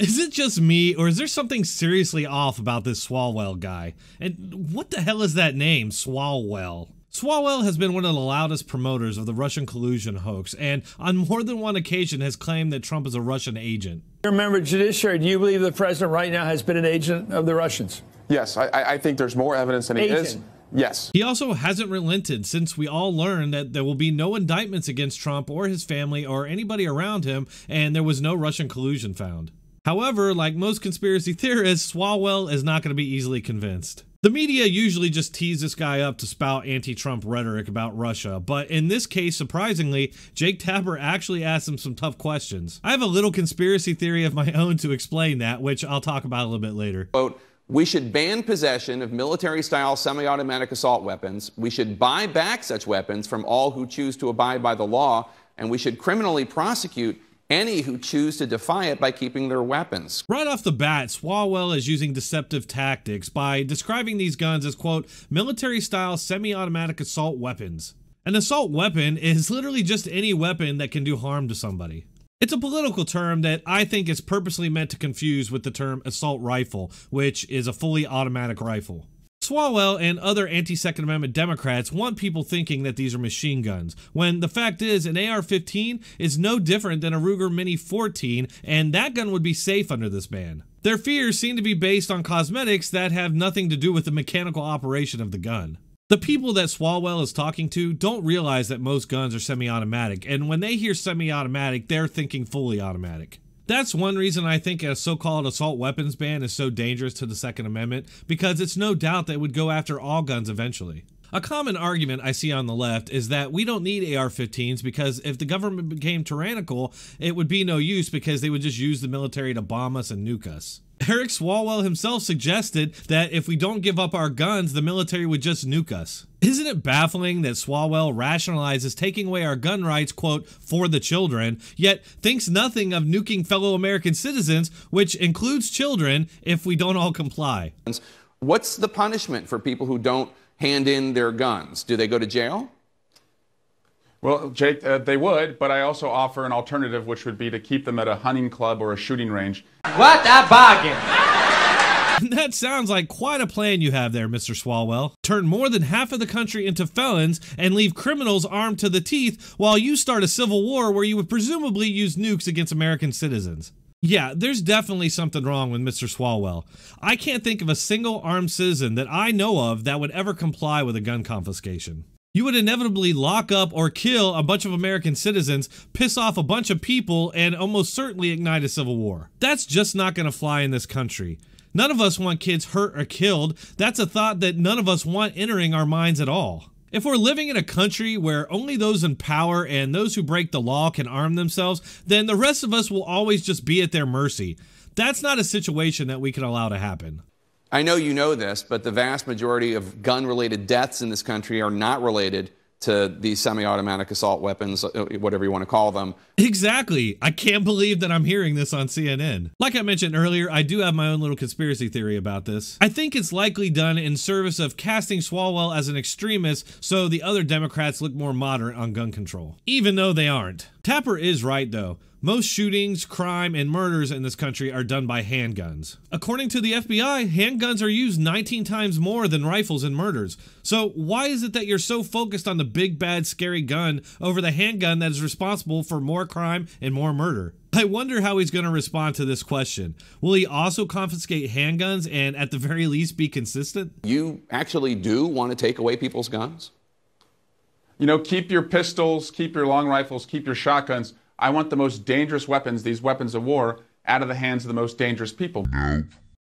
Is it just me, or is there something seriously off about this Swalwell guy? And what the hell is that name, Swalwell? Swalwell has been one of the loudest promoters of the Russian collusion hoax, and on more than one occasion has claimed that Trump is a Russian agent. You're a member of the judiciary. Do you believe the president right now has been an agent of the Russians? Yes, I think there's more evidence than he is. Yes. He also hasn't relented since we all learned that there will be no indictments against Trump or his family or anybody around him, and there was no Russian collusion found. However, like most conspiracy theorists, Swalwell is not going to be easily convinced. The media usually just tease this guy up to spout anti-Trump rhetoric about Russia, but in this case, surprisingly, Jake Tapper actually asked him some tough questions. I have a little conspiracy theory of my own to explain that, which I'll talk about a little bit later. We should ban possession of military-style semi-automatic assault weapons. We should buy back such weapons from all who choose to abide by the law, and we should criminally prosecute any who choose to defy it by keeping their weapons. Right off the bat, Swalwell is using deceptive tactics by describing these guns as, quote, military-style semi-automatic assault weapons. An assault weapon is literally just any weapon that can do harm to somebody. It's a political term that I think is purposely meant to confuse with the term assault rifle, which is a fully automatic rifle. Swalwell and other anti-Second Amendment Democrats want people thinking that these are machine guns, when the fact is an AR-15 is no different than a Ruger Mini-14, and that gun would be safe under this ban. Their fears seem to be based on cosmetics that have nothing to do with the mechanical operation of the gun. The people that Swalwell is talking to don't realize that most guns are semi-automatic, and when they hear semi-automatic, they're thinking fully automatic. That's one reason I think a so-called assault weapons ban is so dangerous to the Second Amendment, because it's no doubt that it would go after all guns eventually. A common argument I see on the left is that we don't need AR-15s because if the government became tyrannical, it would be no use because they would just use the military to bomb us and nuke us. Eric Swalwell himself suggested that if we don't give up our guns, the military would just nuke us. Isn't it baffling that Swalwell rationalizes taking away our gun rights, quote, for the children, yet thinks nothing of nuking fellow American citizens, which includes children, if we don't all comply? What's the punishment for people who don't hand in their guns? Do they go to jail? Well, Jake, they would, but I also offer an alternative, which would be to keep them at a hunting club or a shooting range. What a bargain! That sounds like quite a plan you have there, Mr. Swalwell. Turn more than half of the country into felons and leave criminals armed to the teeth while you start a civil war where you would presumably use nukes against American citizens. Yeah, there's definitely something wrong with Mr. Swalwell. I can't think of a single armed citizen that I know of that would ever comply with a gun confiscation. You would inevitably lock up or kill a bunch of American citizens, piss off a bunch of people, and almost certainly ignite a civil war. That's just not going to fly in this country. None of us want kids hurt or killed. That's a thought that none of us want entering our minds at all. If we're living in a country where only those in power and those who break the law can arm themselves, then the rest of us will always just be at their mercy. That's not a situation that we can allow to happen. I know you know this, but the vast majority of gun-related deaths in this country are not related to these semi-automatic assault weapons, whatever you want to call them. Exactly. I can't believe that I'm hearing this on CNN. Like I mentioned earlier, I do have my own little conspiracy theory about this. I think it's likely done in service of casting Swalwell as an extremist so the other Democrats look more moderate on gun control, even though they aren't. Tapper is right, though. Most shootings, crime, and murders in this country are done by handguns. According to the FBI, handguns are used 19 times more than rifles in murders. So why is it that you're so focused on the big, bad, scary gun over the handgun that is responsible for more crime and more murder? I wonder how he's going to respond to this question. Will he also confiscate handguns and at the very least be consistent? You actually do want to take away people's guns? You know, keep your pistols, keep your long rifles, keep your shotguns. I want the most dangerous weapons, these weapons of war, out of the hands of the most dangerous people.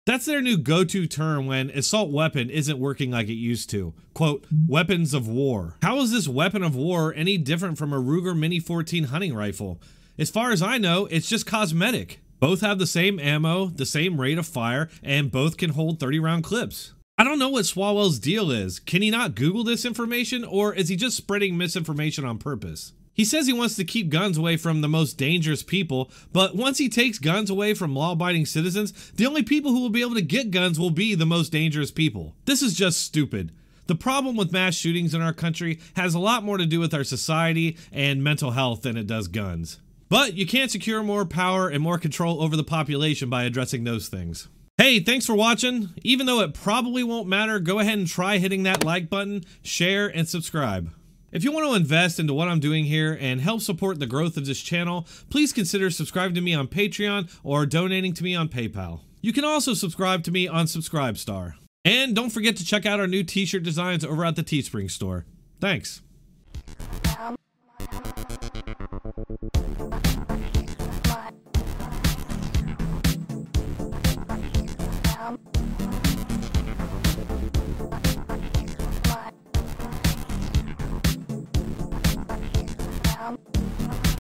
That's their new go-to term when assault weapon isn't working like it used to. Quote, weapons of war. How is this weapon of war any different from a Ruger Mini-14 hunting rifle? As far as I know, it's just cosmetic. Both have the same ammo, the same rate of fire, and both can hold 30-round clips. I don't know what Swalwell's deal is. Can he not Google this information, or is he just spreading misinformation on purpose? He says he wants to keep guns away from the most dangerous people, but once he takes guns away from law-abiding citizens, the only people who will be able to get guns will be the most dangerous people. This is just stupid. The problem with mass shootings in our country has a lot more to do with our society and mental health than it does guns. But you can't secure more power and more control over the population by addressing those things. Hey, thanks for watching. Even though it probably won't matter, go ahead and try hitting that like button, share, and subscribe. If you want to invest into what I'm doing here and help support the growth of this channel, please consider subscribing to me on Patreon or donating to me on PayPal. You can also subscribe to me on SubscribeStar. And don't forget to check out our new t-shirt designs over at the Teespring store. Thanks.